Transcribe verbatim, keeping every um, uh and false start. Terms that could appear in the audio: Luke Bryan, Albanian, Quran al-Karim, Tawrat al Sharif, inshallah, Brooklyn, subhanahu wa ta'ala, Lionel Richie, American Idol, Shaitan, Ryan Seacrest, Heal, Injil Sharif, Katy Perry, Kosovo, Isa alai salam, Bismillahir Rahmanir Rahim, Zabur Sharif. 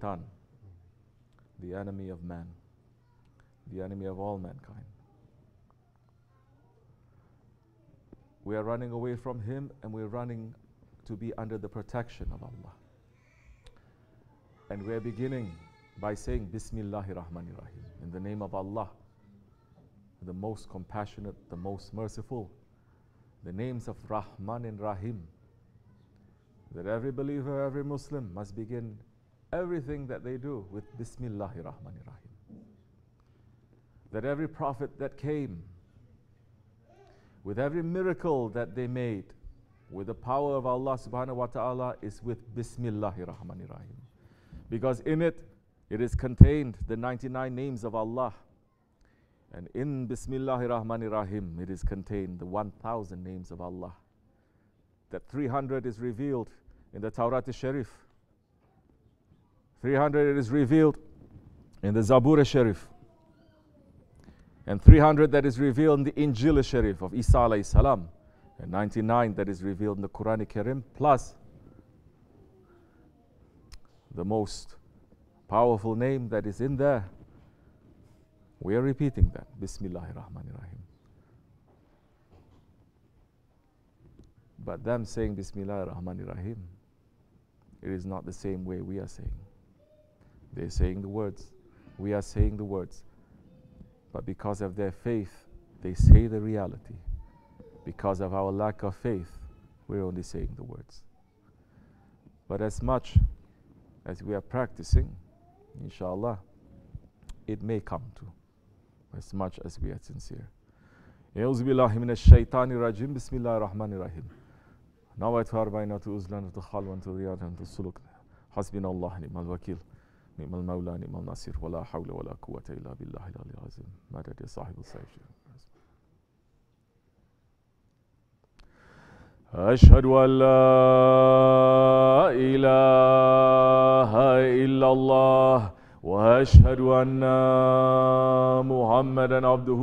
Shaitan, the enemy of man, the enemy of all mankind. We are running away from him and we are running to be under the protection of Allah. And we are beginning by saying Bismillahir Rahmanir Rahim, in the name of Allah, the most compassionate, the most merciful. The names of Rahman and Rahim, that every believer, every Muslim must begin everything that they do with Bismillahir Rahmanir Rahim. That every prophet that came, with every miracle that they made, with the power of Allah subhanahu wa ta'ala, is with Bismillahir Rahmanir Rahim. Because in it, it is contained the ninety-nine names of Allah. And in Bismillahir Rahmanir Rahim, it is contained the one thousand names of Allah. That three hundred is revealed in the Tawrat al Sharif. three hundred it is revealed in the Zabur Sharif. And three hundred that is revealed in the Injil Sharif of Isa alai salam. And ninety-nine that is revealed in the Quran al-Karim. Plus, the most powerful name that is in there. We are repeating that. Bismillahir Rahmanir Rahim. But them saying Bismillahir Rahmanir Rahim, it is not the same way we are saying. They're saying the words. We are saying the words. But because of their faith, they say the reality. Because of our lack of faith, we're only saying the words. But as much as we are practicing, inshallah, it may come to. As much as we are sincere. أعوذ بالله من الشيطان الرجيم بسم الله الرحمن الرحيم نويت فاربينات أزلان الدخال وانتظريات السلوك حسبنا الله نعم الوكيل نعم المولى نعم النصير ولا حول ولا قوة إلا بالله العلي العظيم مدد يا صاحب السيف أشهد أن لا إله إلا الله وأشهد أن محمدا عبده